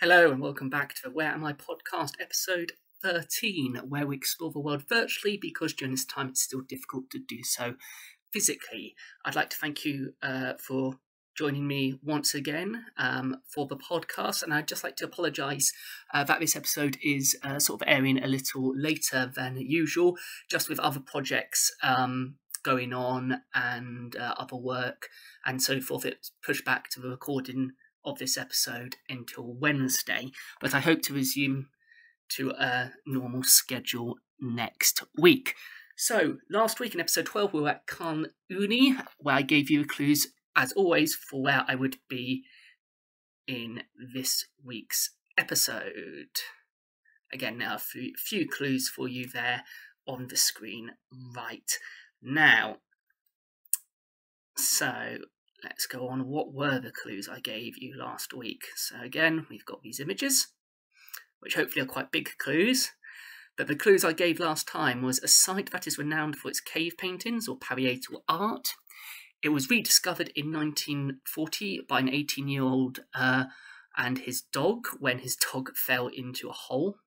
Hello and welcome back to the Where Am I podcast, episode 13, where we explore the world virtually because during this time it's still difficult to do so physically. I'd like to thank you for joining me once again for the podcast, and I'd just like to apologise that this episode is sort of airing a little later than usual, just with other projects going on and other work and so forth. It's pushed back to the recording of this episode until Wednesday, but I hope to resume to a normal schedule next week. So last week in episode 12 we were at Kan Uni, where I gave you clues as always for where I would be in this week's episode. Again, there are a few clues for you there on the screen right now. So let's go on. What were the clues I gave you last week? So again, we've got these images, which hopefully are quite big clues. But the clues I gave last time was a site that is renowned for its cave paintings or parietal art. It was rediscovered in 1940 by an 18-year-old and his dog when his dog fell into a hole.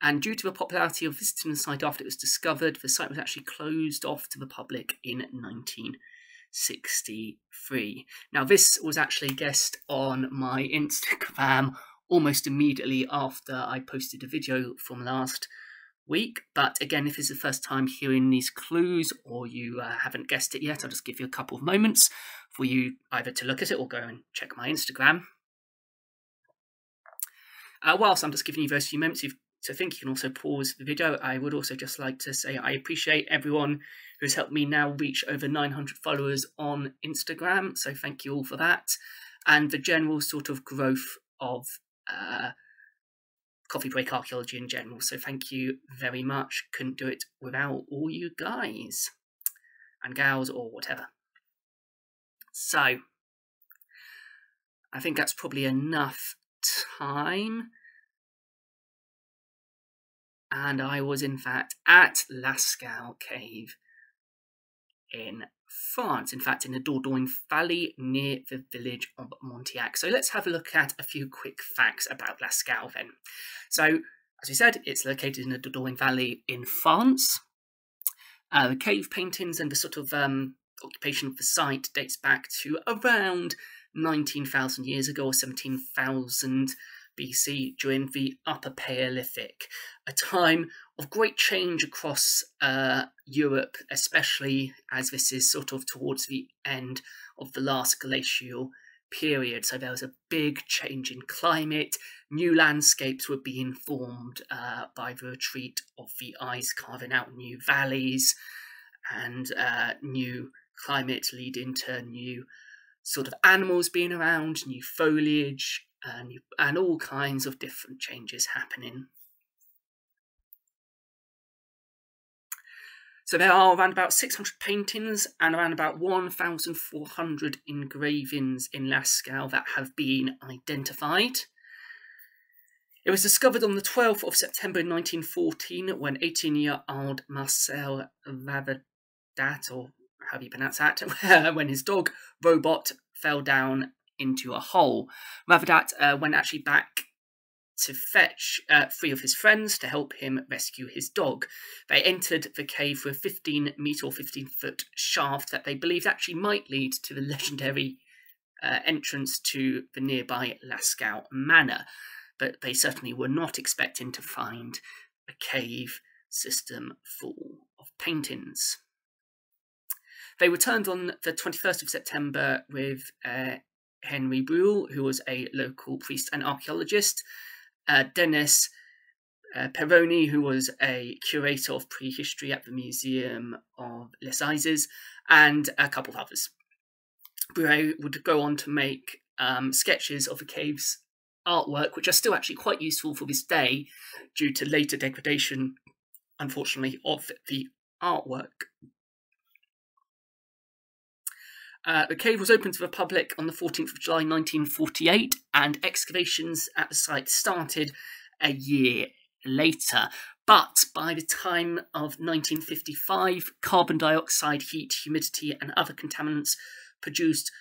And due to the popularity of visiting the site after it was discovered, the site was actually closed off to the public in 1963. Now, this was actually guessed on my Instagram almost immediately after I posted a video from last week. But again, if this is the first time hearing these clues or you haven't guessed it yet, I'll just give you a couple of moments for you either to look at it or go and check my Instagram. Whilst I'm just giving you those few moments to think, you can also pause the video. I would also just like to say I appreciate everyone who's helped me now reach over 900 followers on Instagram, so thank you all for that, and the general sort of growth of Coffee Break Archaeology in general, so thank you very much. Couldn't do it without all you guys and gals or whatever. So I think that's probably enough time. And I was, in fact, at Lascaux Cave in France. In fact, in the Dordogne Valley near the village of Montignac. So let's have a look at a few quick facts about Lascaux then. So, as we said, it's located in the Dordogne Valley in France. The cave paintings and the sort of occupation of the site dates back to around 19,000 years ago, or 17,000 BC, during the Upper Paleolithic, a time of great change across Europe, especially as this is sort of towards the end of the last glacial period. So there was a big change in climate, new landscapes were being formed by the retreat of the ice, carving out new valleys and new climate leading to new sort of animals being around, new foliage, and all kinds of different changes happening. So there are around about 600 paintings and around about 1,400 engravings in Lascaux that have been identified. It was discovered on the 12th of September 1914 when 18-year-old Marcel Ravadat, or how do you pronounce that, when his dog Robot fell down into a hole. Ravadat went actually back to fetch three of his friends to help him rescue his dog. They entered the cave through a 15-metre or 15-foot shaft that they believed actually might lead to the legendary entrance to the nearby Lascaux Manor, but they certainly were not expecting to find a cave system full of paintings. They returned on the 21st of September with Henry Breuil, who was a local priest and archaeologist, Dennis Peroni, who was a curator of prehistory at the Museum of Les Ises, and a couple of others. Breuil would go on to make sketches of the cave's artwork, which are still actually quite useful for this day due to later degradation, unfortunately, of the artwork. The cave was open to the public on the 14th of July 1948, and excavations at the site started a year later. But by the time of 1955, carbon dioxide, heat, humidity and other contaminants produced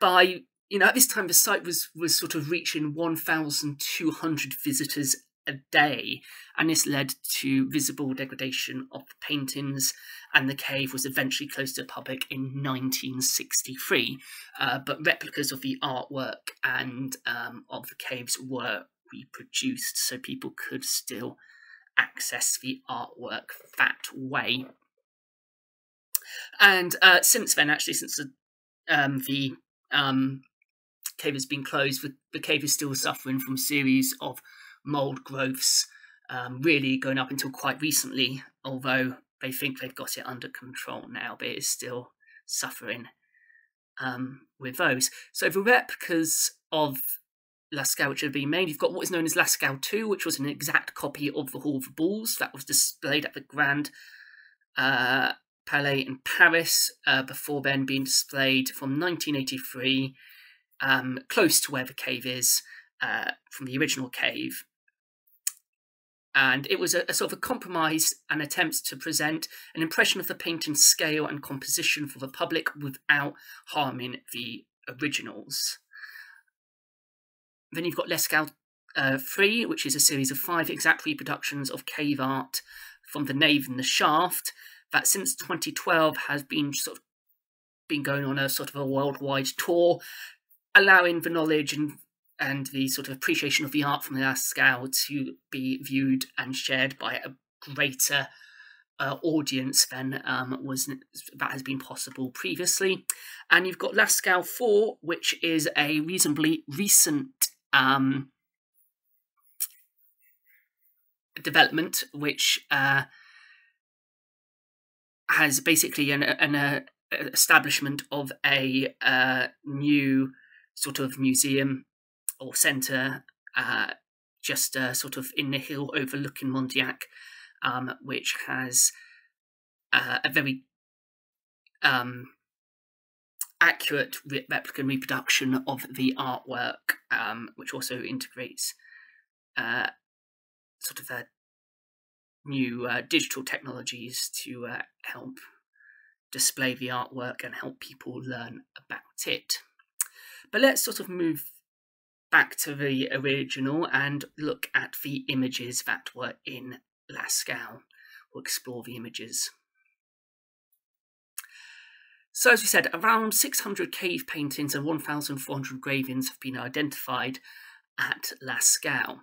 by you know, at this time the site was sort of reaching 1,200 visitors a day, and this led to visible degradation of the paintings, and the cave was eventually closed to the public in 1963, but replicas of the artwork and of the caves were reproduced, so people could still access the artwork that way. And since then, actually, since the cave has been closed, the cave is still suffering from a series of mould growths, really going up until quite recently, although they think they've got it under control now, but it's still suffering with those. So the replicas of Lascaux which have been made, you've got what is known as Lascaux 2, which was an exact copy of the Hall of the Bulls that was displayed at the Grand Palais in Paris, before then being displayed from 1983, close to where the cave is, from the original cave. And it was a sort of a compromise and attempt to present an impression of the painting's scale and composition for the public without harming the originals. Then you've got Lascaux 3, which is a series of 5 exact reproductions of cave art from the nave and the shaft that since 2012 has been sort of been going on a sort of a worldwide tour, allowing the knowledge and the sort of appreciation of the art from the Lascaux to be viewed and shared by a greater audience than that has been possible previously. And you've got Lascaux 4, which is a reasonably recent development, which has basically an establishment of a new sort of museum or centre, just sort of in the hill overlooking Montignac, which has a very accurate replica and reproduction of the artwork, which also integrates sort of new digital technologies to help display the artwork and help people learn about it. But let's sort of move back to the original and look at the images that were in Lascaux. We'll explore the images. So as we said, around 600 cave paintings and 1,400 engravings have been identified at Lascaux.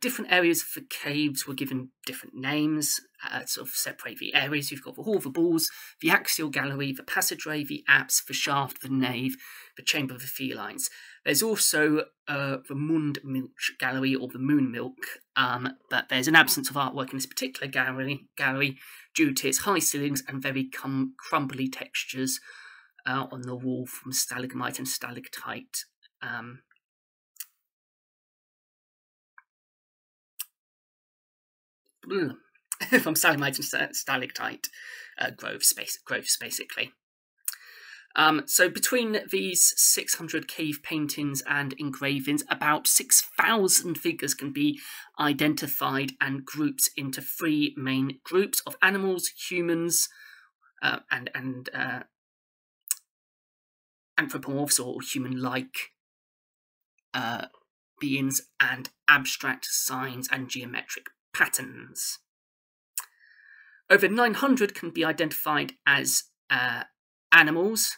Different areas of the caves were given different names, sort of separate the areas. You've got the Hall of the Bulls, the Axial Gallery, the Passageway, the apse, the shaft, the nave, the Chamber of the Felines. There's also the Mundmilch Gallery, or the Moon Milk, but there's an absence of artwork in this particular gallery due to its high ceilings and very crumbly textures on the wall from stalagmite and stalactite. From stalagmite and stalactite groves basically. So between these 600 cave paintings and engravings, about 6,000 figures can be identified and grouped into 3 main groups of animals, humans, and anthropomorphs or human-like beings, and abstract signs and geometric patterns. Over 900 can be identified as animals,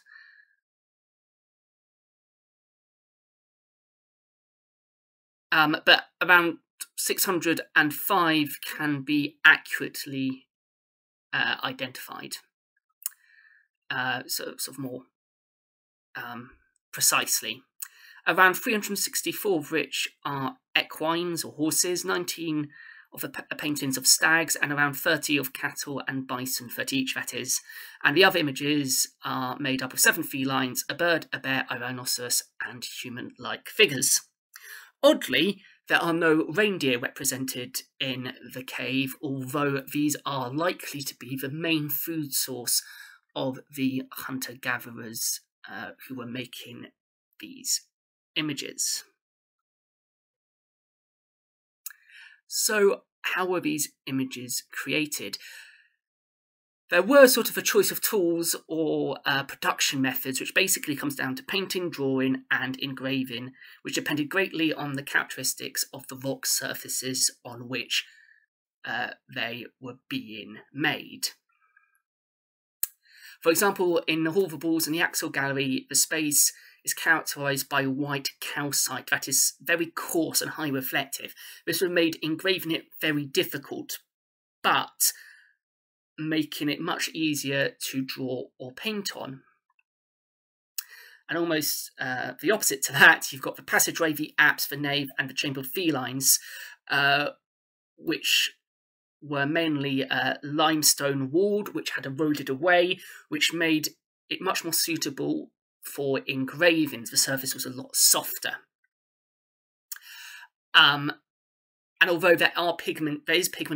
but around 605 can be accurately identified, so sort of more precisely. Around 364 of which are equines or horses, 19 of the paintings of stags, and around 30 of cattle and bison, 30 each that is. And the other images are made up of 7 felines, a bird, a bear, a rhinoceros, and human-like figures. Oddly, there are no reindeer represented in the cave, although these are likely to be the main food source of the hunter-gatherers who were making these images. So how were these images created? There were sort of a choice of tools or production methods, which basically comes down to painting, drawing and engraving, which depended greatly on the characteristics of the rock surfaces on which they were being made. For example, in the Hall of Balls and the Axel Gallery, the space is characterised by white calcite that is very coarse and high reflective. This would have made engraving it very difficult, but making it much easier to draw or paint on. And almost the opposite to that, you've got the passageway, the apse, the nave and the chamber of felines, which were mainly limestone walled, which had eroded away, which made it much more suitable for engravings. The surface was a lot softer. And although there is pigment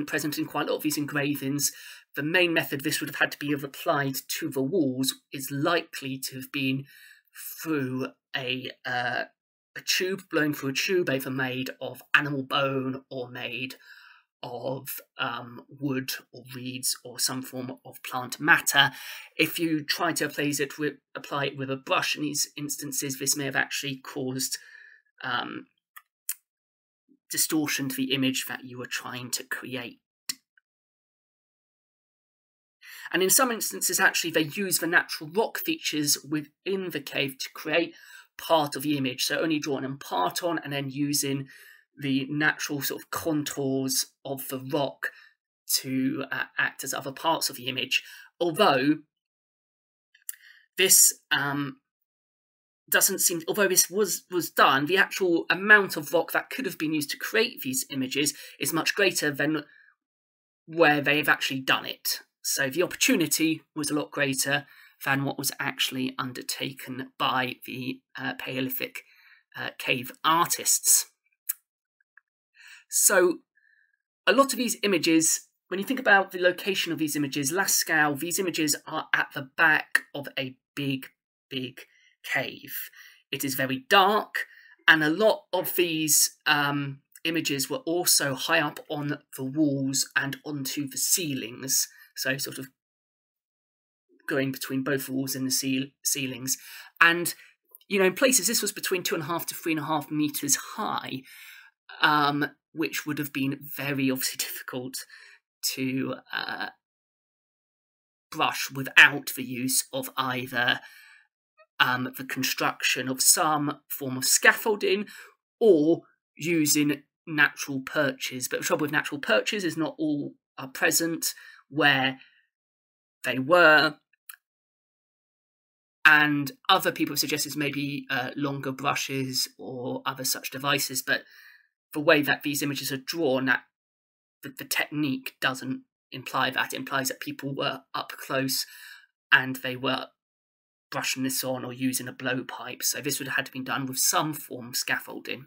present in quite a lot of these engravings, the main method this would have had to be applied to the walls is likely to have been through a tube, blown through a tube, either made of animal bone or made of wood or reeds or some form of plant matter. If you try to apply it with a brush in these instances, this may have actually caused distortion to the image that you were trying to create. And in some instances, actually, they use the natural rock features within the cave to create part of the image. So only drawing in part on and then using the natural sort of contours of the rock to act as other parts of the image. Although this was done, the actual amount of rock that could have been used to create these images is much greater than where they've actually done it. So the opportunity was a lot greater than what was actually undertaken by the Paleolithic cave artists. So a lot of these images, when you think about the location of these images, Lascaux, these images are at the back of a big, big cave. It is very dark, and a lot of these images were also high up on the walls and onto the ceilings. So sort of going between both walls and the ceilings. And, you know, in places this was between 2.5 to 3.5 metres high, which would have been very obviously difficult to brush without the use of either the construction of some form of scaffolding or using natural perches. But the trouble with natural perches is not all are present where they were, and other people have suggested maybe longer brushes or other such devices, but the way that these images are drawn, that the technique doesn't imply that. It implies that people were up close and they were brushing this on or using a blowpipe. So this would have had to be done with some form of scaffolding.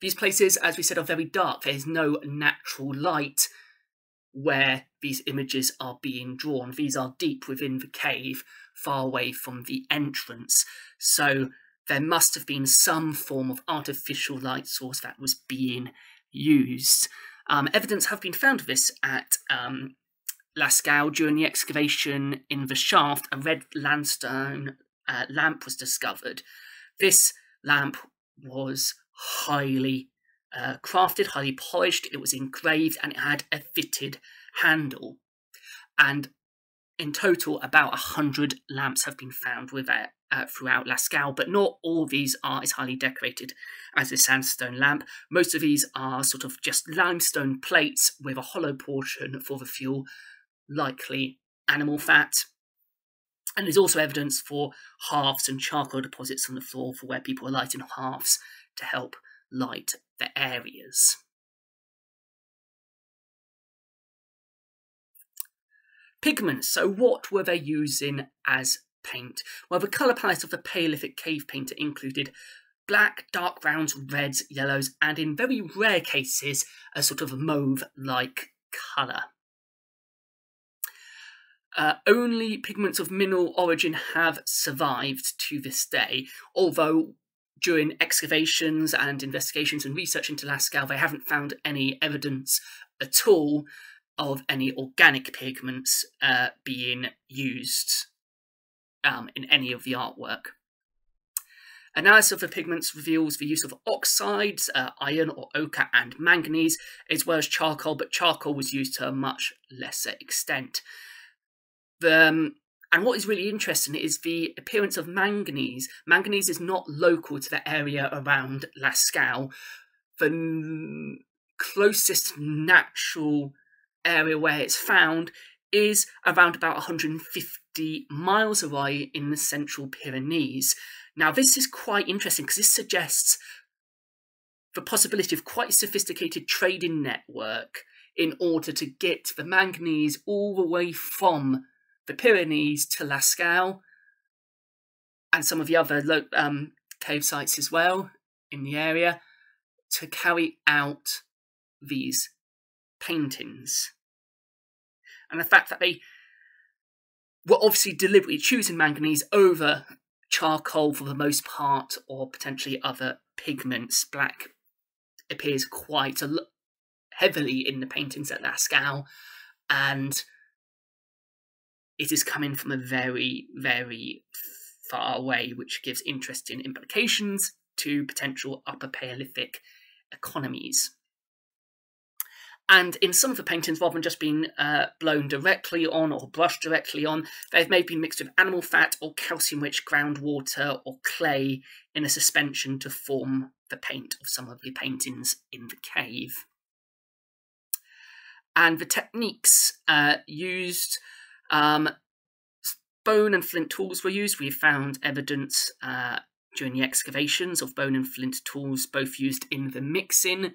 These places, as we said, are very dark. There is no natural light where these images are being drawn. These are deep within the cave, far away from the entrance. So there must have been some form of artificial light source that was being used. Evidence have been found of this at Lascaux. During the excavation in the shaft, a red limestone lamp was discovered. This lamp was highly crafted, highly polished. It was engraved and it had a fitted handle. And in total, about 100 lamps have been found with it throughout Lascaux, but not all these are as highly decorated as the sandstone lamp. Most of these are sort of just limestone plates with a hollow portion for the fuel, likely animal fat. And there's also evidence for hearths and charcoal deposits on the floor for where people are lighting hearths to help light the areas. Pigments. So what were they using as paint? Well, the colour palette of the Paleolithic cave painter included black, dark browns, reds, yellows, and in very rare cases, a sort of mauve-like colour. Only pigments of mineral origin have survived to this day, although during excavations and investigations and research into Lascaux, they haven't found any evidence at all of any organic pigments being used in any of the artwork. Analysis of the pigments reveals the use of oxides, iron or ochre and manganese, as well as charcoal, but charcoal was used to a much lesser extent. And what is really interesting is the appearance of manganese. Manganese is not local to the area around Lascaux. The closest natural area where it's found is around about 150 miles away in the central Pyrenees. Now, this is quite interesting because this suggests the possibility of quite a sophisticated trading network in order to get the manganese all the way from the Pyrenees to Lascaux and some of the other cave sites as well in the area to carry out these paintings. And the fact that they were obviously deliberately choosing manganese over charcoal for the most part, or potentially other pigments. Black appears quite heavily in the paintings at Lascaux, and it is coming from a very, very far away, which gives interesting implications to potential Upper Paleolithic economies. And in some of the paintings, rather than just being blown directly on or brushed directly on, they've maybe been mixed with animal fat or calcium-rich groundwater or clay in a suspension to form the paint of some of the paintings in the cave. And the techniques used, bone and flint tools were used. We found evidence during the excavations of bone and flint tools, both used in the mixing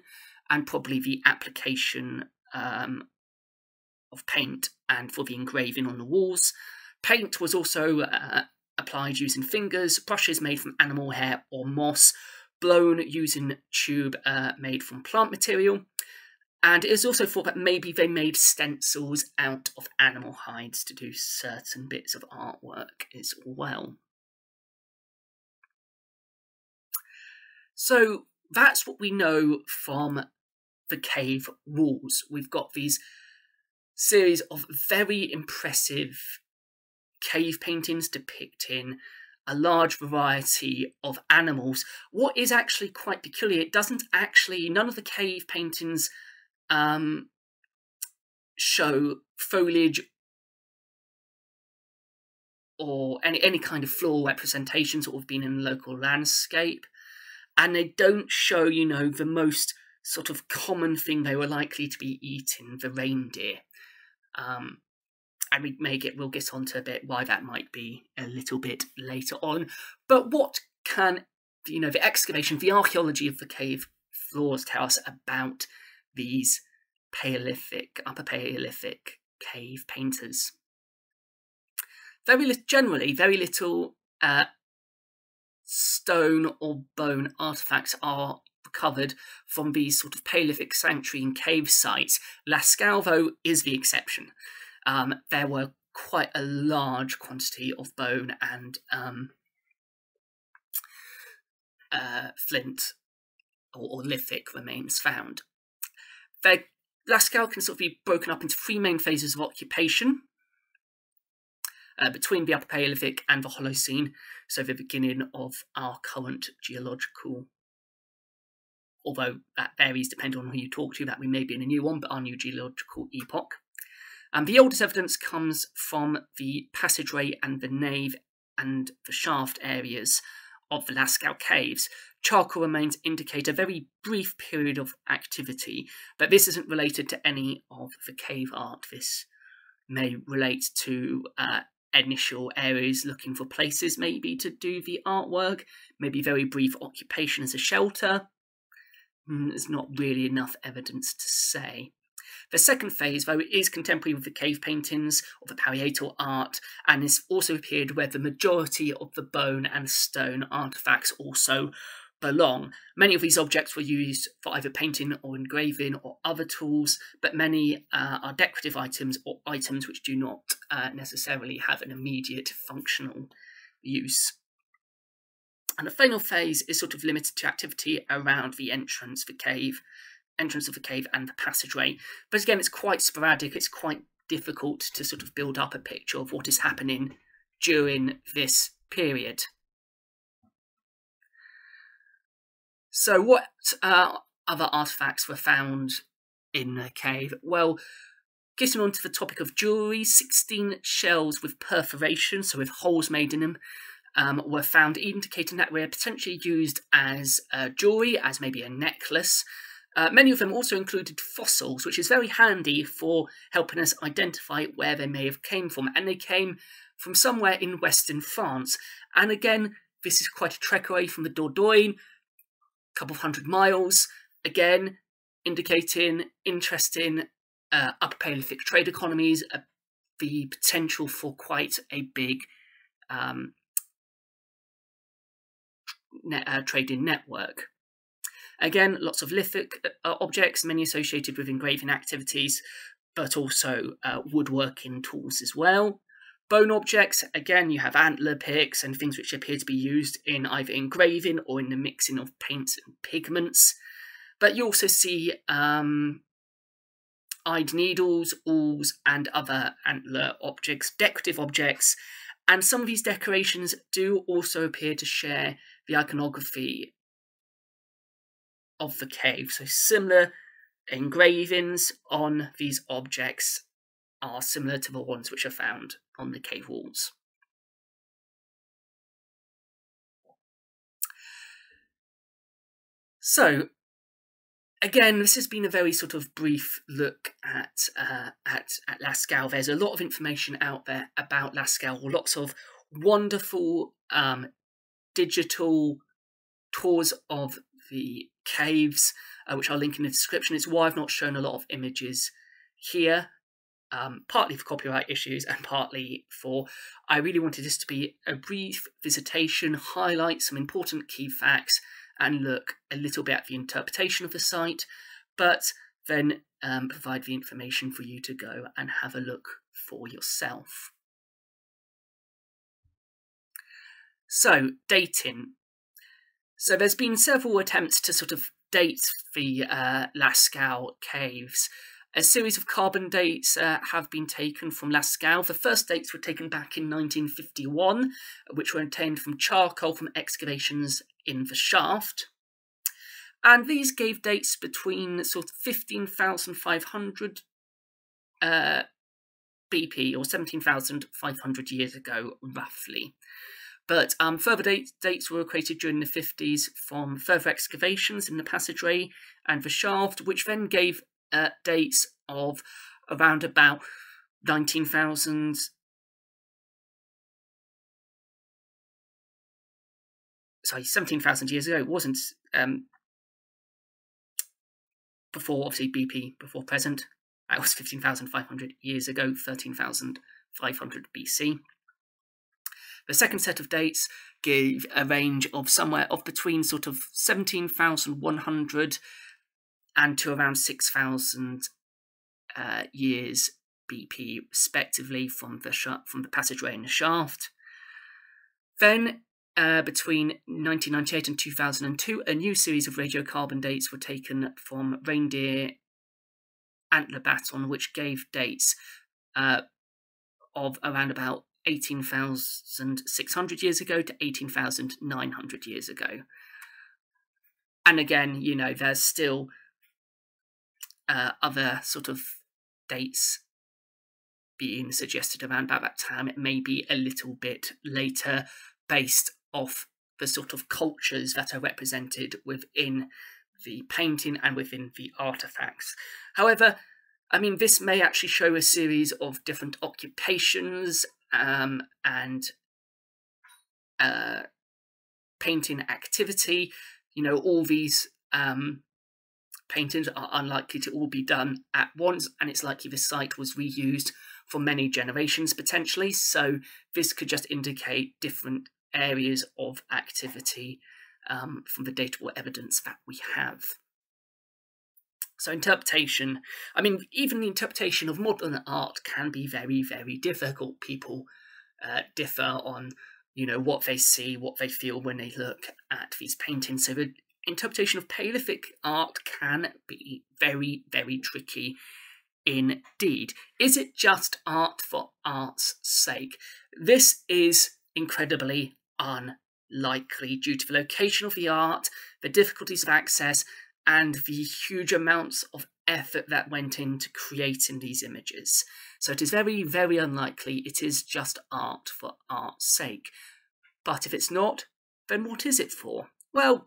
and probably the application of paint and for the engraving on the walls. Paint was also applied using fingers, brushes made from animal hair or moss, blown using tube made from plant material. And it is also thought that maybe they made stencils out of animal hides to do certain bits of artwork as well. So that's what we know from the cave walls. We've got these series of very impressive cave paintings depicting a large variety of animals. What is actually quite peculiar, it doesn't actually, none of the cave paintings show foliage or any kind of floral representations that have been in the local landscape. And they don't show, you know, the most sort of common thing they were likely to be eating, the reindeer. And we'll get onto a bit why that might be a little bit later on. But what can, you know, the excavation, the archaeology of the cave floors tell us about these Paleolithic, Upper Paleolithic cave painters? Generally, very little stone or bone artifacts are recovered from these sort of Paleolithic sanctuary and cave sites. Lascaux, though, is the exception. There were quite a large quantity of bone and flint or lithic remains found. Lascaux can sort of be broken up into three main phases of occupation between the Upper Paleolithic and the Holocene, so the beginning of our current geological, although that varies depending on who you talk to, that we may be in a new one, but our new geological epoch. And the oldest evidence comes from the passageway and the nave and the shaft areas of the Lascaux caves. Charcoal remains indicate a very brief period of activity, but this isn't related to any of the cave art. This may relate to initial areas looking for places maybe to do the artwork, maybe very brief occupation as a shelter. There's not really enough evidence to say. The second phase, though, is contemporary with the cave paintings or the parietal art, and is also a period where the majority of the bone and stone artefacts also belong. Many of these objects were used for either painting or engraving or other tools, but many are decorative items or items which do not necessarily have an immediate functional use. And the final phase is sort of limited to activity around the entrance, the cave, entrance of the cave and the passageway. But again, it's quite sporadic. It's quite difficult to sort of build up a picture of what is happening during this period. So what other artefacts were found in the cave? Well, getting on to the topic of jewellery, 16 shells with perforations, so with holes made in them, were found, indicating that they're potentially used as jewellery, as maybe a necklace. Many of them also included fossils, which is very handy for helping us identify where they may have came from. And they came from somewhere in western France. And again, this is quite a trek away from the Dordogne, a couple of 100 miles, again, indicating interesting Upper Paleolithic trade economies, the potential for quite a big trading network. Again, lots of lithic objects, many associated with engraving activities, but also woodworking tools as well. Bone objects, again, you have antler picks and things which appear to be used in either engraving or in the mixing of paints and pigments. But you also see eyed needles, awls, and other antler objects, decorative objects. And some of these decorations do also appear to share the iconography of the cave. So similar engravings on these objects are similar to the ones which are found on the cave walls. So again, this has been a very sort of brief look at Lascaux. There's a lot of information out there about Lascaux, lots of wonderful digital tours of the caves, which I'll link in the description. It's why I've not shown a lot of images here, partly for copyright issues and partly for I really wanted this to be a brief visitation, highlight some important key facts and look a little bit at the interpretation of the site, but then provide the information for you to go and have a look for yourself. So, dating. So there's been several attempts to sort of date the Lascaux caves. A series of carbon dates have been taken from Lascaux. The first dates were taken back in 1951, which were obtained from charcoal from excavations in the shaft. And these gave dates between sort of 15,500 BP or 17,500 years ago, roughly. But further dates were created during the 50s from further excavations in the passageway and the shaft, which then gave dates of around about 19,000, sorry, 17,000 years ago. It wasn't before, obviously, BP, before present. That was 15,500 years ago, 13,500 BC. The second set of dates gave a range of somewhere of between sort of 17,100 and to around 6,000 years BP, respectively, from the passageway and the shaft. Then, between 1998 and 2002, a new series of radiocarbon dates were taken from reindeer antler baton, which gave dates of around about 18,600 years ago to 18,900 years ago. And again, you know, there's still other sort of dates being suggested around about that time. It may be a little bit later based off the sort of cultures that are represented within the painting and within the artefacts. However, I mean, this may actually show a series of different occupations and painting activity. You know, all these paintings are unlikely to all be done at once, and it's likely the site was reused for many generations potentially, so this could just indicate different areas of activity from the datable evidence that we have. So interpretation, I mean, even the interpretation of modern art can be very, very difficult. People differ on, you know, what they see, what they feel when they look at these paintings. So interpretation of Paleolithic art can be very, very tricky indeed. Is it just art for art's sake? This is incredibly unlikely due to the location of the art, the difficulties of access, and the huge amounts of effort that went into creating these images. So it is very, very unlikely it is just art for art's sake. But if it's not, then what is it for? Well,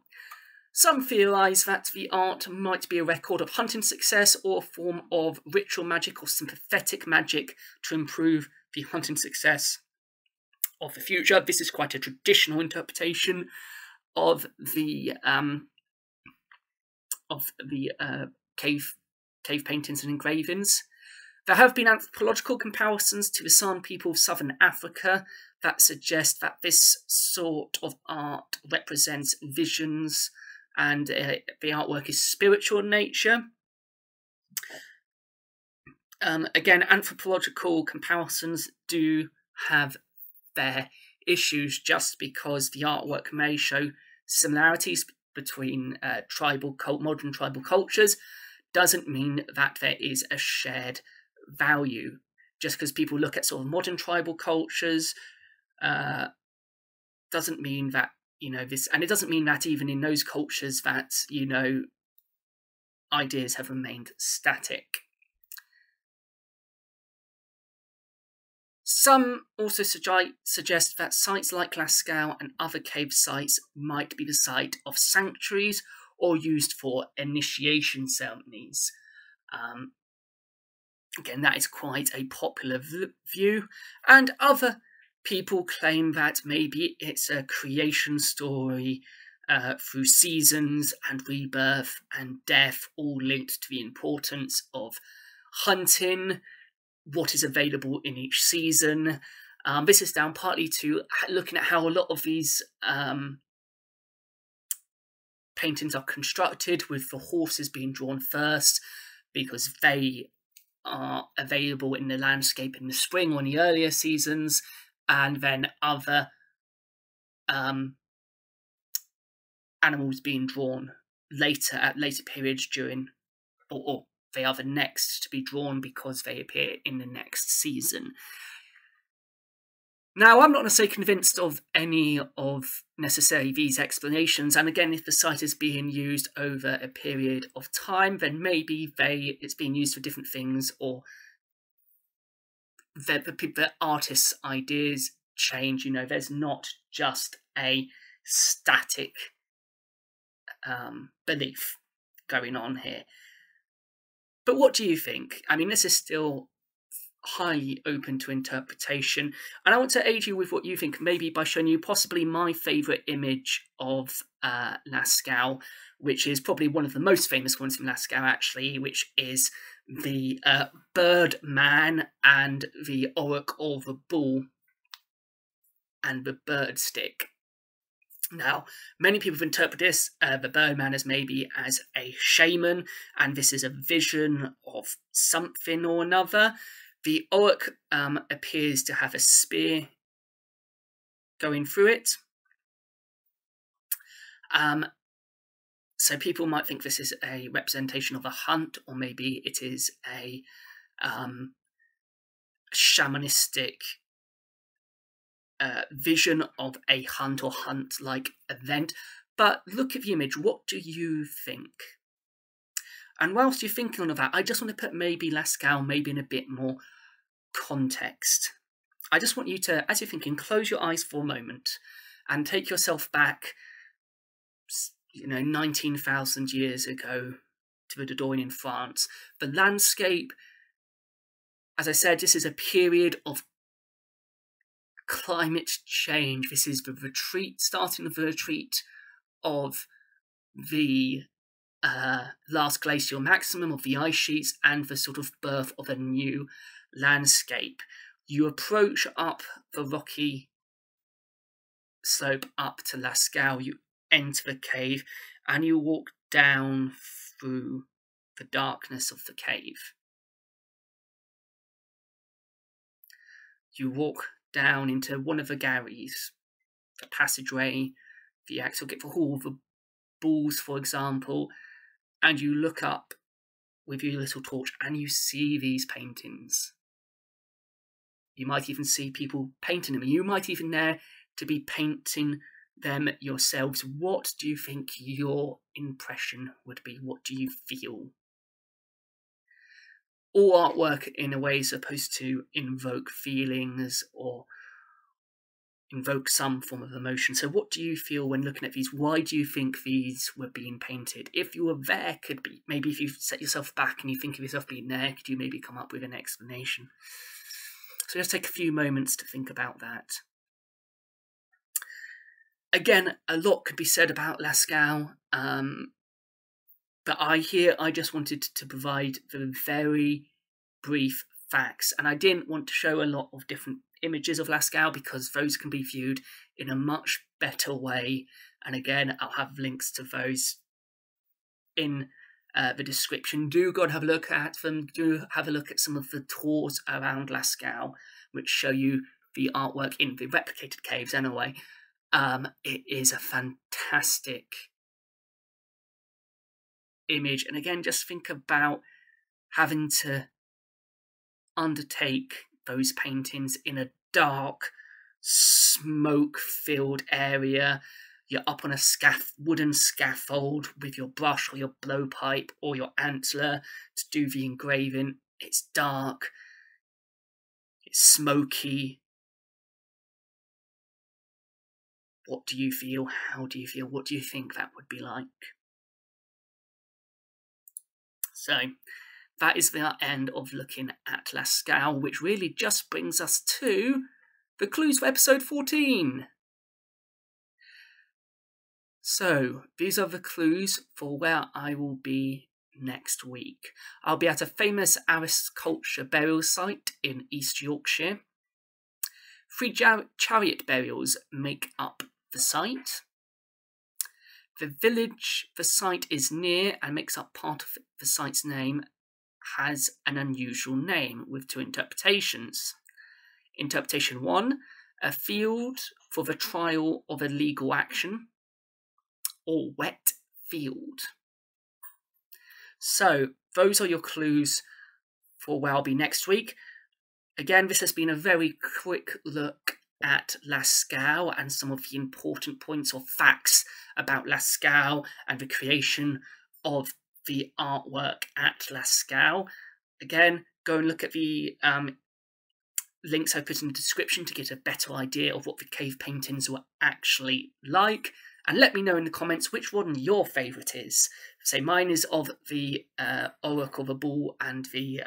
some theorise that the art might be a record of hunting success or a form of ritual magic or sympathetic magic to improve the hunting success of the future. This is quite a traditional interpretation of the cave paintings and engravings. There have been anthropological comparisons to the San people of southern Africa that suggest that this sort of art represents visions and the artwork is spiritual in nature. Again, anthropological comparisons do have their issues just because the artwork may show similarities between modern tribal cultures doesn't mean that there is a shared value. Just because people look at sort of modern tribal cultures doesn't mean that, you know, this, and it doesn't mean that even in those cultures that, you know, ideas have remained static. Some also suggest that sites like Lascaux and other cave sites might be the site of sanctuaries or used for initiation ceremonies. Again, that is quite a popular view, and other people claim that maybe it's a creation story through seasons and rebirth and death, all linked to the importance of hunting, what is available in each season. This is down partly to looking at how a lot of these paintings are constructed, with the horses being drawn first because they are available in the landscape in the spring or in the earlier seasons, and then other animals being drawn later at later periods during or they are the next to be drawn because they appear in the next season. Now, I'm not necessarily convinced of any of necessarily these explanations. And again, if the site is being used over a period of time, then maybe it's being used for different things, or the artist's ideas change. You know, there's not just a static belief going on here. But what do you think? I mean, this is still highly open to interpretation, and I want to aid you with what you think, maybe by showing you possibly my favourite image of Lascaux, which is probably one of the most famous ones from Lascaux, actually, which is the bird man and the auroch, or the bull, and the bird stick. Now, many people have interpreted this, the birdman, as maybe as a shaman, and this is a vision of something or another. The auroch appears to have a spear going through it. So people might think this is a representation of a hunt, or maybe it is a shamanistic vision of a hunt or hunt-like event. But look at the image. What do you think? And whilst you're thinking of that, I just want to put maybe Lascaux maybe in a bit more context. I just want you to, as you're thinking, close your eyes for a moment and take yourself back, you know, 19,000 years ago to the Dordogne in France. The landscape, as I said, this is a period of climate change. This is the retreat, starting of the retreat of the last glacial maximum of the ice sheets and the sort of birth of a new landscape. You approach up the rocky slope up to Lascaux, you enter the cave, and you walk down through the darkness of the cave. You walk down into one of the galleries, the passageway, the actual hall, the balls, for example, and you look up with your little torch and you see these paintings. You might even see people painting them. You might even there to be painting them yourselves. What do you think your impression would be? What do you feel? All artwork in a way is supposed to invoke feelings or invoke some form of emotion. So what do you feel when looking at these? Why do you think these were being painted? If you were there, could be, maybe if you set yourself back and you think of yourself being there, could you maybe come up with an explanation? So just take a few moments to think about that. Again, a lot could be said about Lascaux, but I just wanted to provide the very brief facts, and I didn't want to show a lot of different images of Lascaux because those can be viewed in a much better way, and again I'll have links to those in the description. Do go and have a look at them. Do have a look at some of the tours around Lascaux which show you the artwork in the replicated caves anyway. It is a fantastic image, and again just think about having to undertake those paintings in a dark, smoke-filled area. You're up on a wooden scaffold with your brush or your blowpipe or your antler to do the engraving. It's dark, it's smoky. What do you feel? How do you feel? What do you think that would be like? So that is the end of looking at Lascaux, which really just brings us to the clues for episode 14. So these are the clues for where I will be next week. I'll be at a famous Arras culture burial site in East Yorkshire. 3 chariot burials make up the site. The village the site is near and makes up part of the site's name has an unusual name with 2 interpretations. Interpretation 1, a field for the trial of a legal action, or wet field. So those are your clues for where I'll be next week. Again, this has been a very quick look at Lascaux and some of the important points or facts about Lascaux and the creation of the artwork at Lascaux. Again, go and look at the links I put in the description to get a better idea of what the cave paintings were actually like, and let me know in the comments which one your favourite is. So mine is of the Oracle, the Bull, and the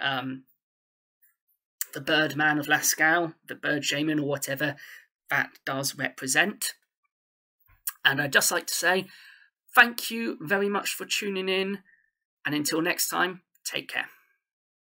Birdman of Lascaux, the Bird Shaman or whatever that does represent. And I'd just like to say thank you very much for tuning in, and until next time, take care.